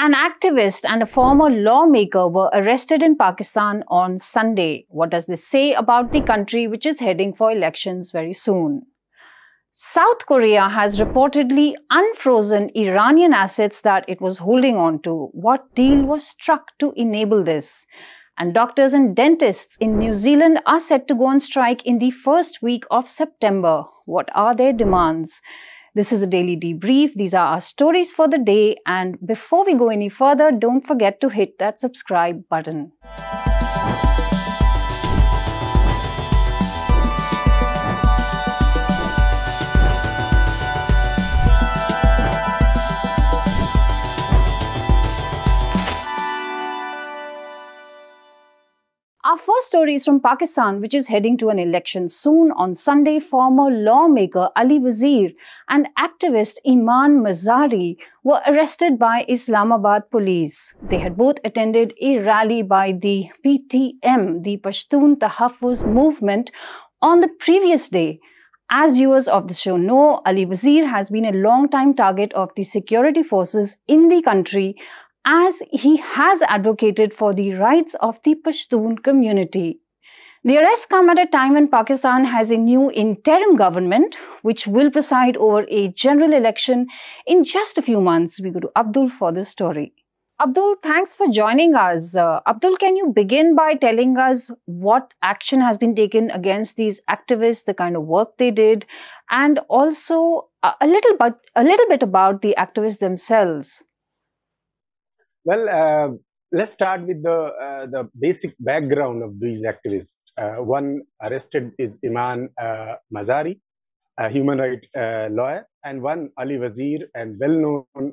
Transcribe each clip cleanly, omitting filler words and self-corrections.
An activist and a former lawmaker were arrested in Pakistan on Sunday. What does this say about the country which is heading for elections very soon? South Korea has reportedly unfrozen Iranian assets that it was holding on to. What deal was struck to enable this? And doctors and dentists in New Zealand are set to go on strike in the first week of September. What are their demands? This is the Daily Debrief. These are our stories for the day. And before we go any further, don't forget to hit that subscribe button. Our first story is from Pakistan, which is heading to an election soon. On Sunday, former lawmaker Ali Wazir and activist Imaan Mazari were arrested by Islamabad police. They had both attended a rally by the PTM, the Pashtun Tahaffuz Movement, on the previous day. As viewers of the show know, Ali Wazir has been a long-time target of the security forces in the country, as he has advocated for the rights of the Pashtun community. The arrests come at a time when Pakistan has a new interim government, which will preside over a general election in just a few months. We go to Abdul for this story. Abdul, thanks for joining us. Abdul, can you begin by telling us what action has been taken against these activists, the kind of work they did, and also a little bit about the activists themselves? Well, let's start with the basic background of these activists. One arrested is Imaan Mazari, a human rights lawyer, and one Ali Wazir, and well-known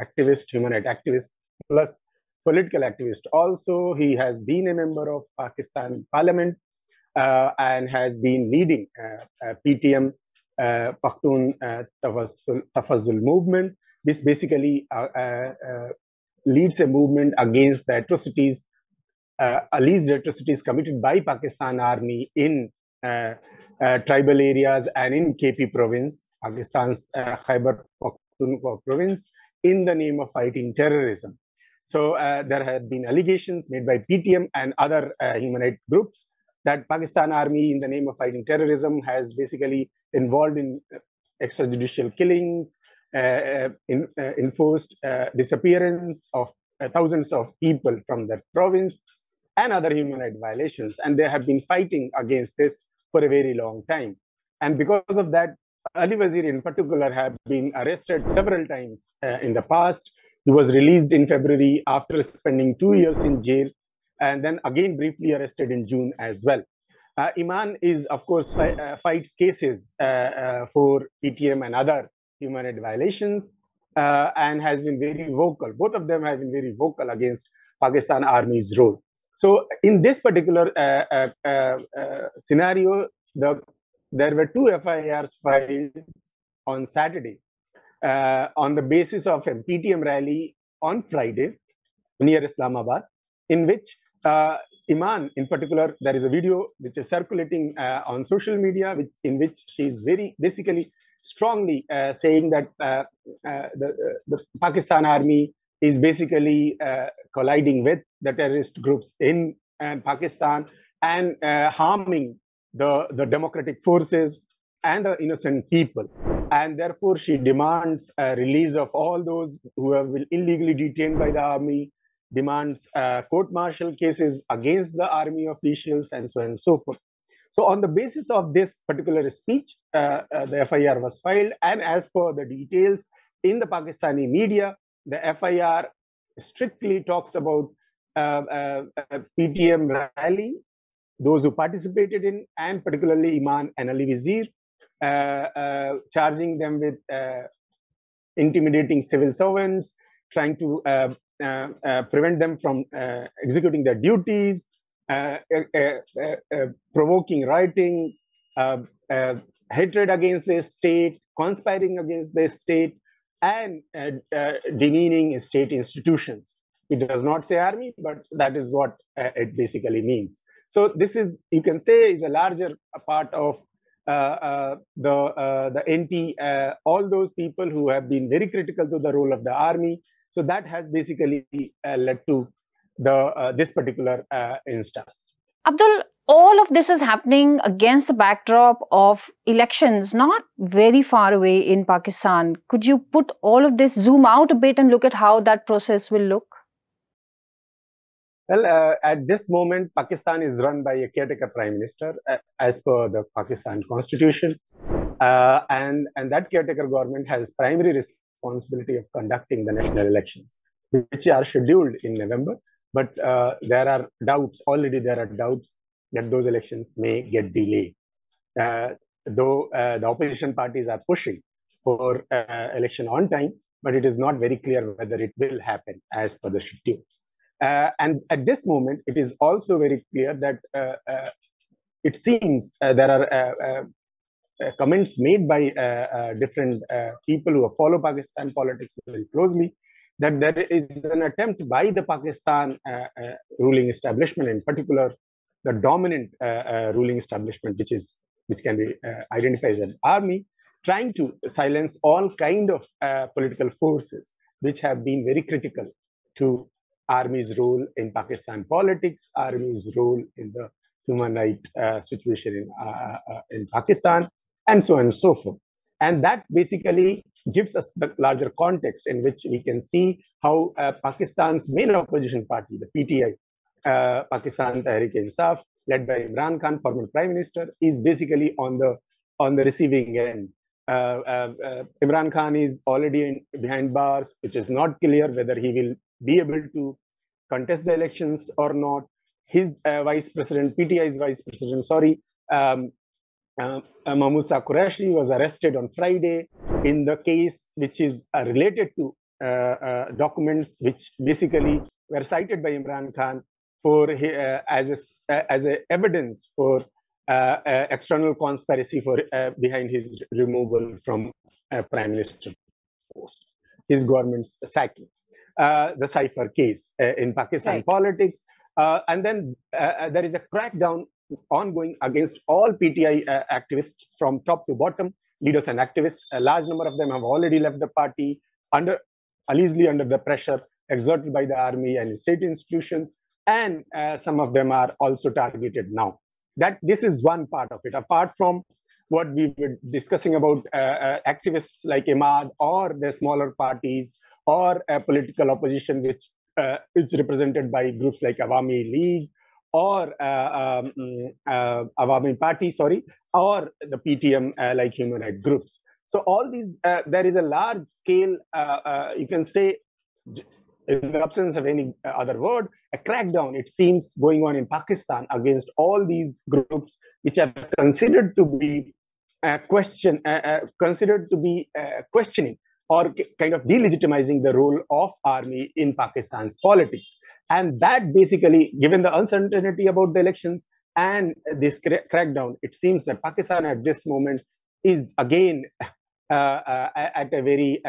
activist, human rights activist, plus political activist. Also, he has been a member of Pakistan Parliament and has been leading PTM, Pakhtun Tahaffuz Movement. This basically leads a movement against the atrocities, alleged atrocities committed by Pakistan Army in tribal areas and in KP province, Pakistan's Khyber Pakhtunkhwa province, in the name of fighting terrorism. So there have been allegations made by PTM and other human rights groups that Pakistan Army, in the name of fighting terrorism, has basically involved in extrajudicial killings, enforced disappearance of thousands of people from that province, and other human rights violations. And they have been fighting against this for a very long time. And because of that, Ali Wazir in particular have been arrested several times in the past. He was released in February after spending 2 years in jail, and then again briefly arrested in June as well. Imaan is, of course, fights cases for PTM and other human rights violations, and has been very vocal. Both of them have been very vocal against Pakistan Army's role. So in this particular scenario, there were two FIRs filed on Saturday on the basis of a PTM rally on Friday near Islamabad, in which Imaan, in particular, there is a video which is circulating on social media, in which she is basically strongly saying that the Pakistan Army is basically colliding with the terrorist groups in Pakistan and harming the democratic forces and the innocent people. And therefore, she demands a release of all those who have been illegally detained by the army, demands court-martial cases against the army officials, and so on and so forth. So on the basis of this particular speech, the FIR was filed, and as per the details in the Pakistani media, the FIR strictly talks about PTM rally, those who participated in, and particularly Imaan and Ali Wazir, charging them with intimidating civil servants, trying to prevent them from executing their duties, provoking rioting, hatred against the state, conspiring against the state, and demeaning state institutions. It does not say army, but that is what it basically means. So this is, you can say, is a larger part of the anti, all those people who have been very critical to the role of the army, So that has basically led to the this particular instance. Abdul, all of this is happening against the backdrop of elections not very far away in Pakistan. Could you put all of this, zoom out a bit and look at how that process will look? Well, at this moment, Pakistan is run by a caretaker prime minister as per the Pakistan constitution. And that caretaker government has primary responsibility of conducting the national elections, which are scheduled in November. But there are doubts, that those elections may get delayed. Though the opposition parties are pushing for election on time, but it is not very clear whether it will happen as per the schedule. And at this moment, it is also very clear that it seems there are comments made by different people who follow Pakistan politics very closely, that there is an attempt by the Pakistan ruling establishment, in particular, the dominant ruling establishment, which can be identified as an army, trying to silence all kind of political forces which have been very critical to army's role in Pakistan politics, army's role in the human rights situation in Pakistan, and so on and so forth. And that basically gives us the larger context in which we can see how Pakistan's main opposition party, the PTI, Pakistan Tehreek-e-Insaf, led by Imran Khan, former prime minister, is basically on the receiving end. Imran Khan is already behind bars, which is not clear whether he will be able to contest the elections or not. His vice president, PTI's vice president, Mahmoud Sakurashi, was arrested on Friday in the case which is related to documents which basically were cited by Imran Khan for as evidence for external conspiracy for behind his removal from prime minister post, his government's sacking, the cipher case in Pakistan politics. And then there is a crackdown ongoing against all PTI activists from top to bottom, leaders and activists. A large number of them have already left the party, allegedly under the pressure exerted by the army and state institutions, and some of them are also targeted now. This is one part of it. Apart from what we were discussing about activists like Imad or the smaller parties or political opposition, which is represented by groups like Awami League or Awami Party, or the PTM like human rights groups. So all these, there is a large scale, you can say, in the absence of any other word, a crackdown, it seems, going on in Pakistan against all these groups which are considered to be questioning or kind of delegitimizing the role of army in Pakistan's politics. And that basically, given the uncertainty about the elections and this crackdown, it seems that Pakistan at this moment is again at a very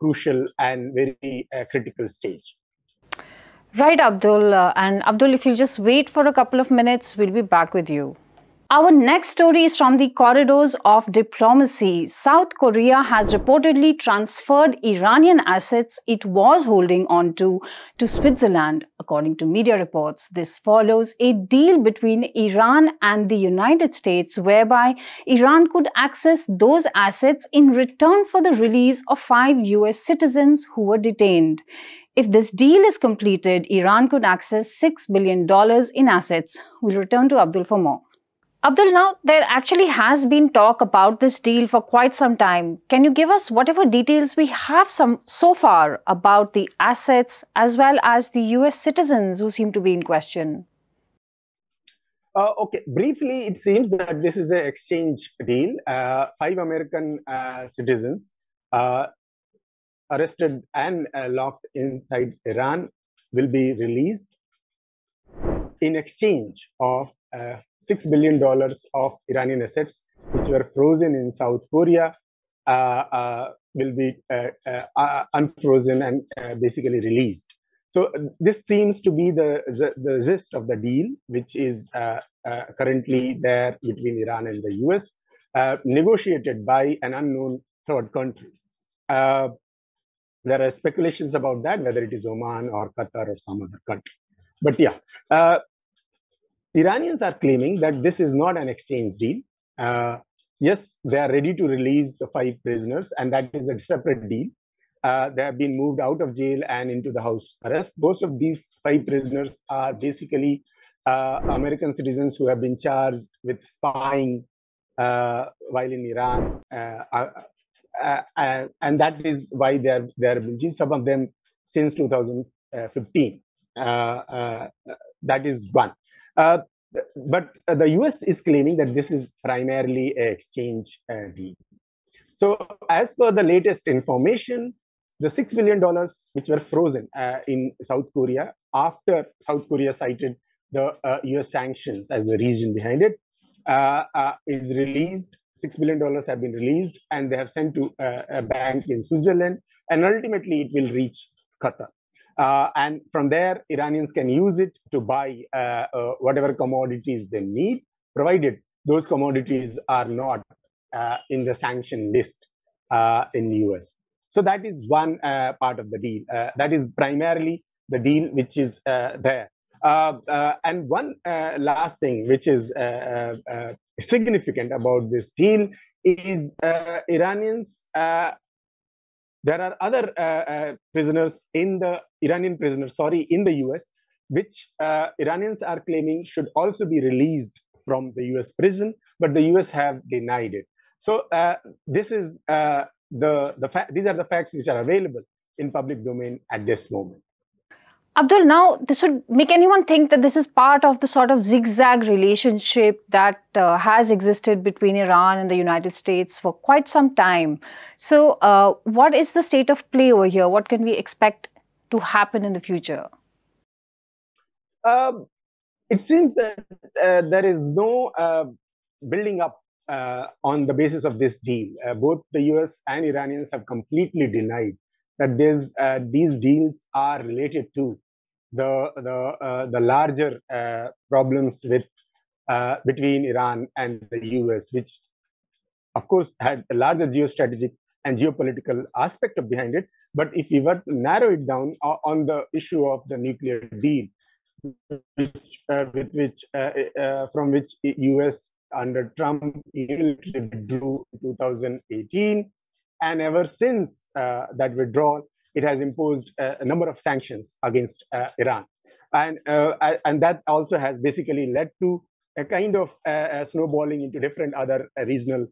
crucial and very critical stage. Right, Abdul. And Abdul, if you'll just wait for a couple of minutes, we'll be back with you. Our next story is from the corridors of diplomacy. South Korea has reportedly transferred Iranian assets it was holding onto to Switzerland, according to media reports. This follows a deal between Iran and the United States, whereby Iran could access those assets in return for the release of 5 US citizens who were detained. If this deal is completed, Iran could access $6 billion in assets. We'll return to Abdul for more. Abdul, now there actually has been talk about this deal for quite some time. Can you give us whatever details we have so far about the assets as well as the US citizens who seem to be in question? Okay, briefly, it seems that this is an exchange deal. 5 American citizens arrested and locked inside Iran will be released in exchange of $6 billion of Iranian assets, which were frozen in South Korea, will be unfrozen and basically released. So this seems to be the gist of the deal, which is currently there between Iran and the US, negotiated by an unknown third country. There are speculations about that, whether it is Oman or Qatar or some other country. But yeah, Iranians are claiming that this is not an exchange deal. Yes, they are ready to release the 5 prisoners, and that is a separate deal. They have been moved out of jail and into the house arrest. Most of these 5 prisoners are basically American citizens who have been charged with spying while in Iran, and that is why they have been jailed, some of them since 2015. That is one. But the US is claiming that this is primarily an exchange deal. So as per the latest information, the $6 billion which were frozen in South Korea after South Korea cited the US sanctions as the reason behind it, is released. $6 billion have been released, and they have sent to a bank in Switzerland, and ultimately it will reach Qatar. And from there, Iranians can use it to buy whatever commodities they need, provided those commodities are not in the sanction list in the US. So that is one part of the deal. That is primarily the deal which is there. And one last thing which is significant about this deal is Iranians. There are other prisoners in the in the US, which Iranians are claiming should also be released from the US prison, but the US have denied it. So this is these are the facts which are available in public domain at this moment. Abdul, now this would make anyone think that this is part of the sort of zigzag relationship that has existed between Iran and the United States for quite some time. So what is the state of play over here? What can we expect to happen in the future? It seems that there is no building up on the basis of this deal. Both the US and Iranians have completely denied that these deals are related to the larger problems between Iran and the US, which of course had a larger geostrategic and geopolitical aspect behind it. But if we were to narrow it down on the issue of the nuclear deal, from which US under Trump unilaterally withdrew in 2018, and ever since that withdrawal, it has imposed a number of sanctions against Iran, and that also has basically led to a kind of snowballing into different other regional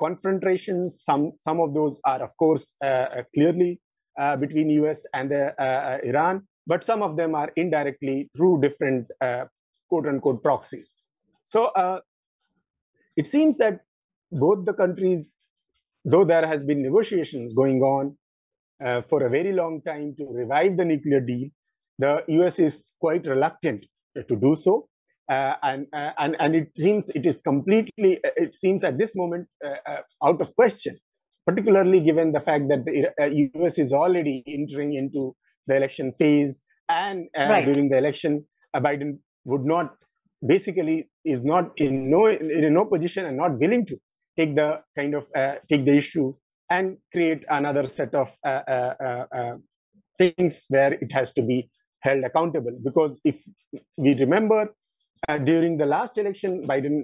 confrontations. Some of those are, of course, clearly between US and Iran, but some of them are indirectly through different quote-unquote proxies. So it seems that both the countries, though there has been negotiations going on for a very long time to revive the nuclear deal, the US is quite reluctant to do so, and it seems it seems at this moment out of question, particularly given the fact that the US is already entering into the election phase, and right. During the election, Biden would not, basically is not in no position and not willing to take the issue and create another set of things where it has to be held accountable. Because if we remember, during the last election, Biden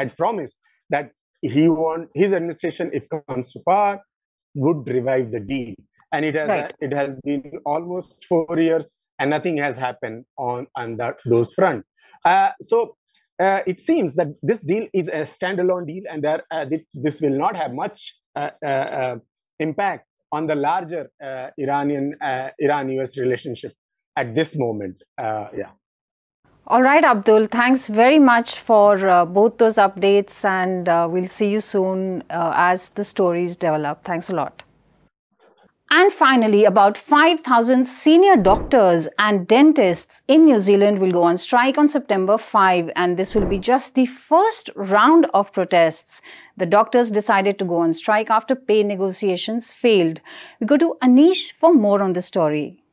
had promised that his administration, if comes to power, would revive the deal, and it has right. It has been almost 4 years, and nothing has happened on those front. It seems that this deal is a standalone deal, and this will not have much impact on the larger Iran-US relationship at this moment. Yeah. All right, Abdul, thanks very much for both those updates, and we'll see you soon as the stories develop. Thanks a lot. And finally, about 5,000 senior doctors and dentists in New Zealand will go on strike on September 5, and this will be just the first round of protests. The doctors decided to go on strike after pay negotiations failed. We go to Anish for more on this story.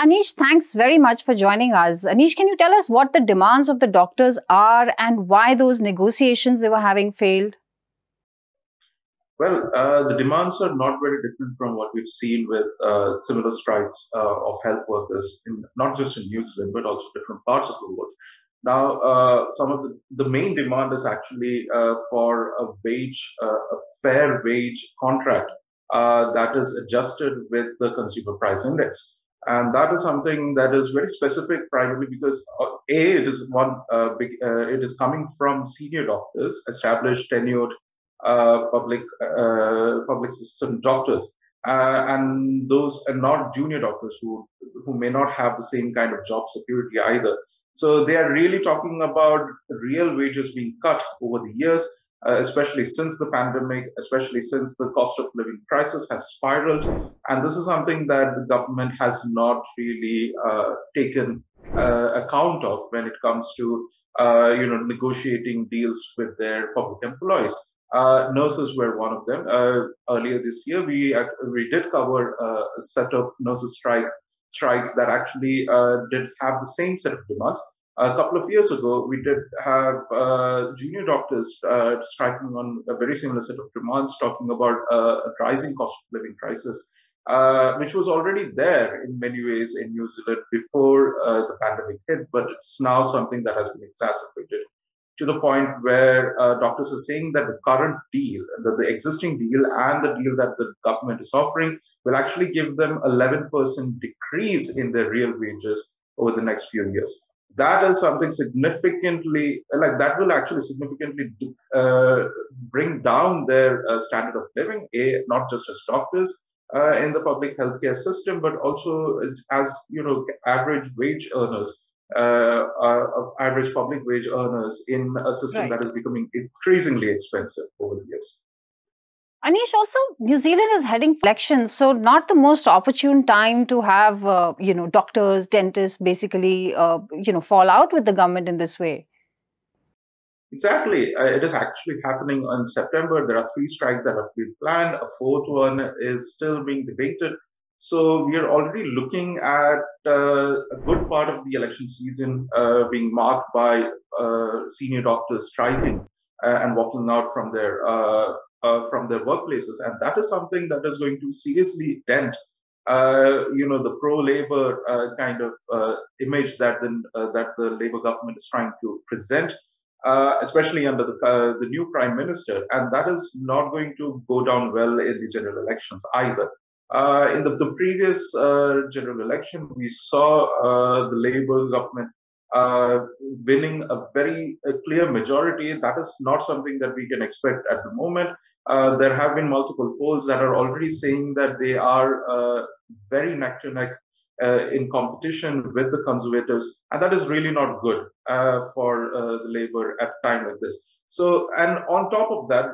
Anish, thanks very much for joining us. Anish, can you tell us what the demands of the doctors are and why those negotiations they were having failed? Well, the demands are not very different from what we've seen with similar strikes of health workers, not just in New Zealand, but also different parts of the world. Now, some of the main demand is actually for a fair wage contract that is adjusted with the consumer price index. And that is something that is very specific, primarily because it is coming from senior doctors, established, tenured public system doctors, and those are not junior doctors who may not have the same kind of job security either. So they are really talking about real wages being cut over the years, especially since the pandemic, especially since the cost of living crisis has spiraled. And this is something that the government has not really taken account of when it comes to negotiating deals with their public employees. Nurses were one of them. Earlier this year, we did cover a set of nurses' strikes that actually did have the same set of demands. A couple of years ago, we did have junior doctors striking on a very similar set of demands, talking about a rising cost of living crisis, which was already there in many ways in New Zealand before the pandemic hit, but it's now something that has been exacerbated to the point where doctors are saying that the current deal, the existing deal and the deal that the government is offering will actually give them 11% decrease in their real wages over the next few years. That is something that will actually significantly bring down their standard of living, not just as doctors in the public healthcare system, but also as average wage earners. Average public wage earners in a system that is becoming increasingly expensive over the years. Anish, also New Zealand is heading for elections, so not the most opportune time to have doctors, dentists basically fall out with the government in this way. Exactly, it is actually happening in September. There are 3 strikes that have been planned. A 4th one is still being debated. So we are already looking at a good part of the election season being marked by senior doctors striking and walking out from their workplaces, and that is something that is going to seriously dent, the pro-labor kind of image that the Labour government is trying to present, especially under the new Prime Minister, and that is not going to go down well in the general elections either. In the previous general election, we saw the Labour government winning a clear majority. That is not something that we can expect at the moment. There have been multiple polls that are already saying that they are very neck to neck in competition with the Conservatives, and that is really not good for the Labour at a time like this. So, and on top of that,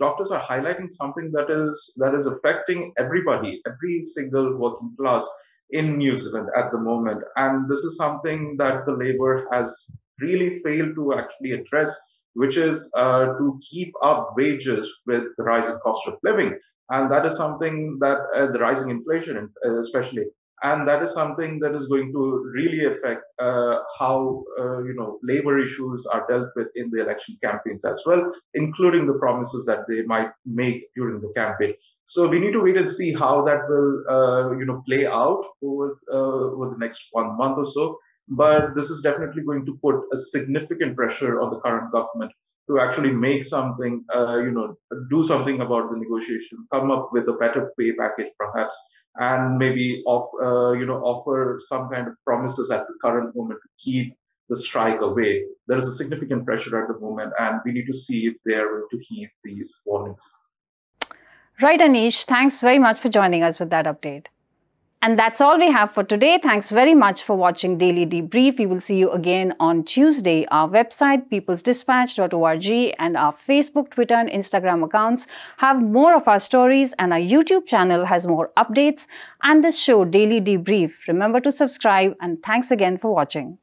doctors are highlighting something that is affecting everybody, every single working class in New Zealand at the moment. And this is something that the Labour has really failed to actually address, which is to keep up wages with the rising cost of living. And that is something that the rising inflation, especially. And that is something that is going to really affect how labor issues are dealt with in the election campaigns as well, including the promises that they might make during the campaign. So we need to wait and see how that will play out over the next 1 month or so. But this is definitely going to put a significant pressure on the current government to actually make something, do something about the negotiation, come up with a better pay package, perhaps. And maybe offer some kind of promises at the current moment to keep the strike away. There is a significant pressure at the moment, and we need to see if they are going to heed these warnings. Right, Anish. Thanks very much for joining us with that update. And that's all we have for today. Thanks very much for watching Daily Debrief. We will see you again on Tuesday. Our website, peoplesdispatch.org, and our Facebook, Twitter and Instagram accounts have more of our stories, and our YouTube channel has more updates. And this show, Daily Debrief. Remember to subscribe, and thanks again for watching.